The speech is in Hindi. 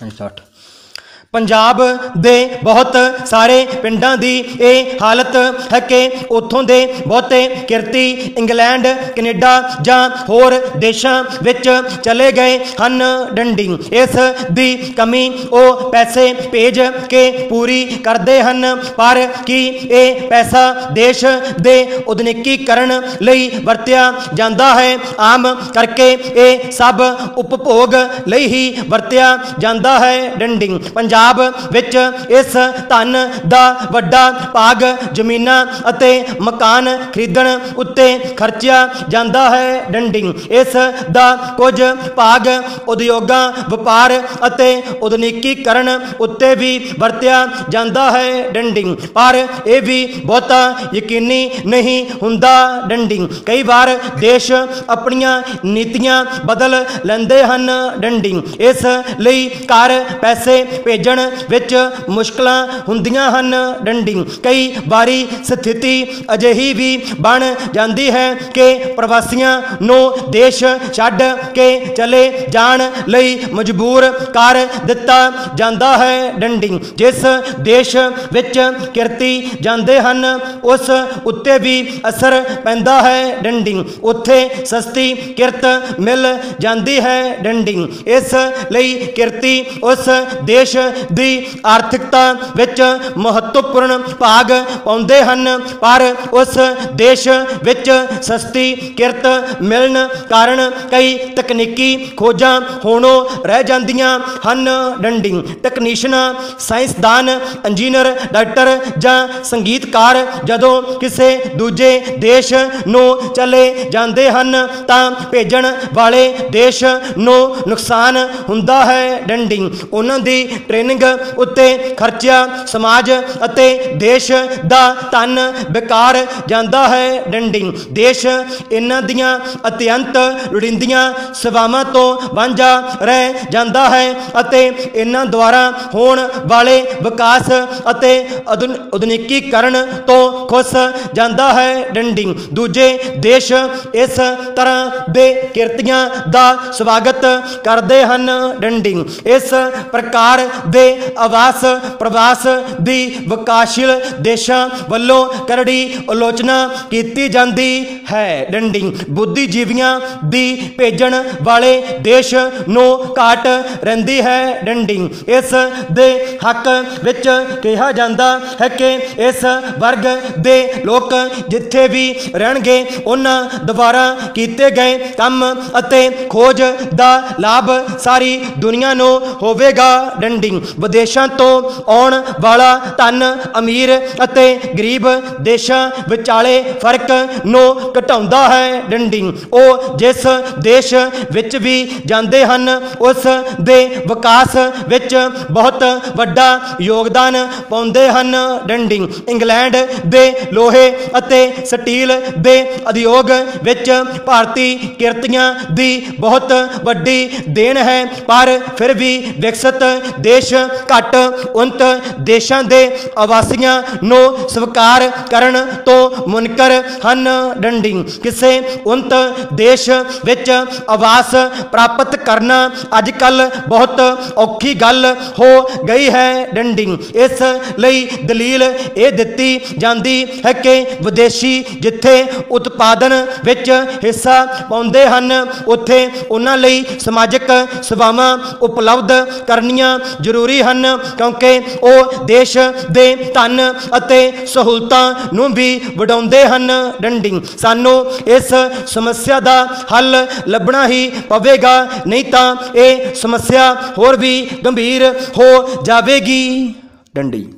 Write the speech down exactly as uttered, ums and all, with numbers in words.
पैंसठ। पंजाब दे बहुत सारे पिंडां दी यह हालत है कि उत्थों दे बहुते किरती इंग्लैंड कनेडा जां होर देशां विच चले गए हन। डंडी इस दी कमी ओ पैसे भेज के पूरी करदे हन, पर की यह पैसा देश दे उद्योगीकरण लई वरतिया जांदा है? आम करके यह सब उपभोग लई ही वरतिया जांदा है। डंडी पंजाब विच इस धन दा वड्डा भाग जमीनां अते मकान खरीदण उत्ते खर्चिया जांदा है। डंडी इस दा कुछ भाग उद्योगां व्यापार अते उद्योगीकरण उत्ते भी वरतिया जांदा है। डंडी पर यह भी बहुता यकीनी नहीं हुंदा। डंडी कई बार देश अपनियां नीतियां बदल लैंदे हन। डंडी इस लई कर पैसे भेज विच मुश्किलां हुंदियां हन। डंडी कई बारी स्थिति अजिही भी बन जाती है कि प्रवासियां नूं देश छड्ड के चले जाण लई मजबूर कर दिता जाता है। डंडी जिस देश विच किरती जाते हैं उस उत्ते भी असर पैंदा है। डंडी उत्थे सस्ती किरत मिल जाती है। डंडी इस लई किरती उस देश दी आर्थिकता विच महत्वपूर्ण भाग पाउंदे हन, पर उस देश विच सस्ती किरत मिलण कारण कई तकनीकी खोजां होणों रह जांदियां हन। डंडी तकनीशनां साइंसदान इंजीनियर डॉक्टर जां संगीतकार जदों किसी दूजे देश नूं चले जांदे हन तां भेजण वाले देश नूं नुकसान हुंदा है। डंडी उन्हां दी ट्रेनिंग उत्ते खर्चिया समाज अते देश दा धन बेकार जांदा है। डंडी देश इन्हां दियां अत्यंत लुड़िंदियां सेवावां तों वांझा रह जांदा है अते इन्हां द्वारा होण वाले विकास अते आधुनिकीकरण तों खुस जांदा है। डंडी दूजे देश इस तरह दे किरतियां दा स्वागत करदे हन। डंडी इस प्रकार दे आवास प्रवास दी विकासशील देशां वल्लों करड़ी आलोचना की जाती है। डंडी बुद्धिजीवियों दी भेजण वाले देश नूं घाट रहिंदी है। डंडी इस दे हक विच कहा जाता है कि इस वर्ग दे लोग जिथे भी रहणगे उन्हां द्वारा किए गए काम अते खोज का लाभ सारी दुनिया नूं होवेगा। डंडी विदेशों तो आने वाला धन अमीर अते गरीब देशों विचाले फर्क नूं घटाउंदा है। डंडी ओ जिस देश विच भी जांदे हन उस दे विकास विच बहुत वड्डा योगदान पाउंदे हन। डंडी इंग्लैंड दे लोहे अते स्टील दे उद्योग विच भारती किरतियां दी बहुत वड्डी देन है, पर फिर भी विकसित देश घट उन्नत देशों के आवासियों को स्वीकार करने तो मुनकर हैं। डंडी किसी उन्नत देश विच आवास प्राप्त करना अजकल बहुत औखी गल हो गई है। डंडी इस लई दलील ये दिती जाती है कि विदेशी जिथे उत्पादन विच हिस्सा पाउंदे हैं उत्थे उन्हां लई समाजिक सेवावां उपलब्ध करनियां जरूरी हैं, क्योंकि वह देश दे धन अते सहूलतां नूं भी वधाउंदे हैं। डंडी सानू इस समस्या का हल लभना ही पवेगा, नहीं तां ये समस्या होर भी गंभीर हो जावेगी। डंडी।